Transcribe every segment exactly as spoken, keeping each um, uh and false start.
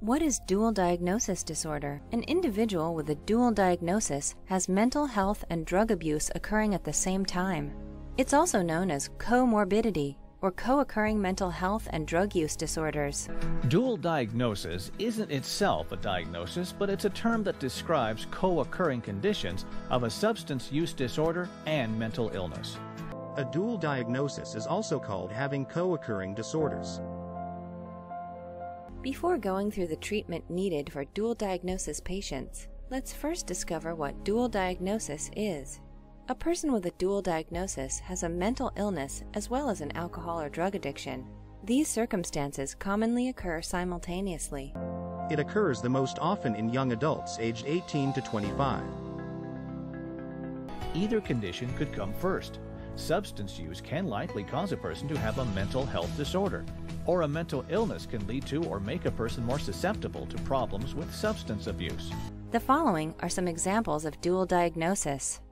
What is dual diagnosis disorder? An individual with a dual diagnosis has mental health and drug abuse occurring at the same time. It's also known as comorbidity or co-occurring mental health and drug use disorders. Dual diagnosis isn't itself a diagnosis, but it's a term that describes co-occurring conditions of a substance use disorder and mental illness. A dual diagnosis is also called having co-occurring disorders. Before going through the treatment needed for dual diagnosis patients, let's first discover what dual diagnosis is. A person with a dual diagnosis has a mental illness as well as an alcohol or drug addiction. These circumstances commonly occur simultaneously. It occurs the most often in young adults aged eighteen to twenty-five. Either condition could come first. Substance use can likely cause a person to have a mental health disorder, or a mental illness can lead to or make a person more susceptible to problems with substance abuse. The following are some examples of dual diagnosis.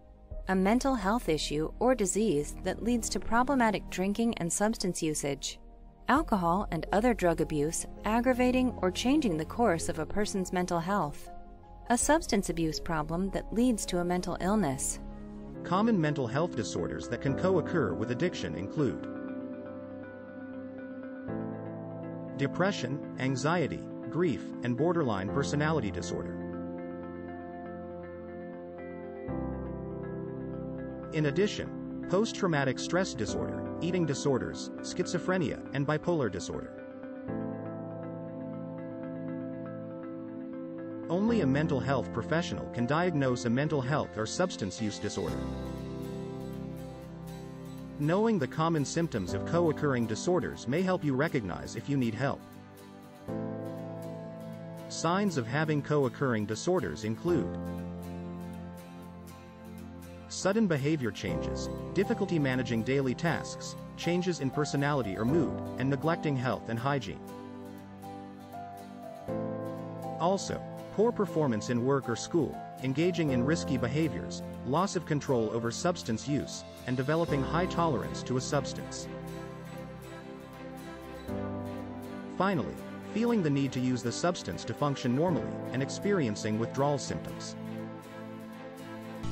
A mental health issue or disease that leads to problematic drinking and substance usage. Alcohol and other drug abuse aggravating or changing the course of a person's mental health. A substance abuse problem that leads to a mental illness. Common mental health disorders that can co-occur with addiction include depression, anxiety, grief, and borderline personality disorder. In addition, post-traumatic stress disorder, eating disorders, schizophrenia, and bipolar disorder. Only a mental health professional can diagnose a mental health or substance use disorder. Knowing the common symptoms of co-occurring disorders may help you recognize if you need help. Signs of having co-occurring disorders include sudden behavior changes, difficulty managing daily tasks, changes in personality or mood, and neglecting health and hygiene. Also, poor performance in work or school, engaging in risky behaviors, loss of control over substance use, and developing high tolerance to a substance. Finally, feeling the need to use the substance to function normally and experiencing withdrawal symptoms.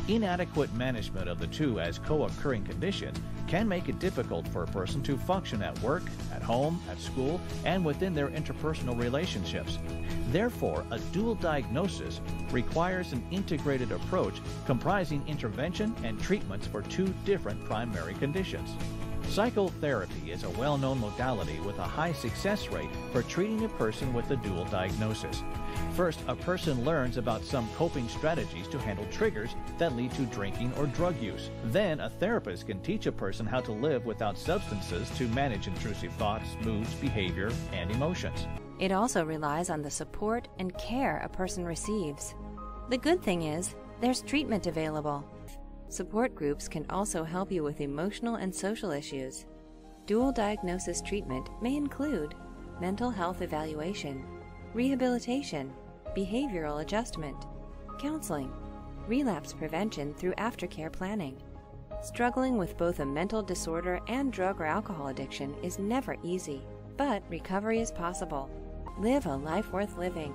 Inadequate management of the two as co-occurring condition can make it difficult for a person to function at work, at home, at school, and within their interpersonal relationships. Therefore, a dual diagnosis requires an integrated approach comprising intervention and treatments for two different primary conditions. Psychotherapy is a well-known modality with a high success rate for treating a person with a dual diagnosis. First, a person learns about some coping strategies to handle triggers that lead to drinking or drug use. Then, a therapist can teach a person how to live without substances to manage intrusive thoughts, moods, behavior, and emotions. It also relies on the support and care a person receives. The good thing is, there's treatment available. Support groups can also help you with emotional and social issues. Dual diagnosis treatment may include mental health evaluation, rehabilitation, behavioral adjustment, counseling, relapse prevention through aftercare planning. Struggling with both a mental disorder and drug or alcohol addiction is never easy, but recovery is possible. Live a life worth living.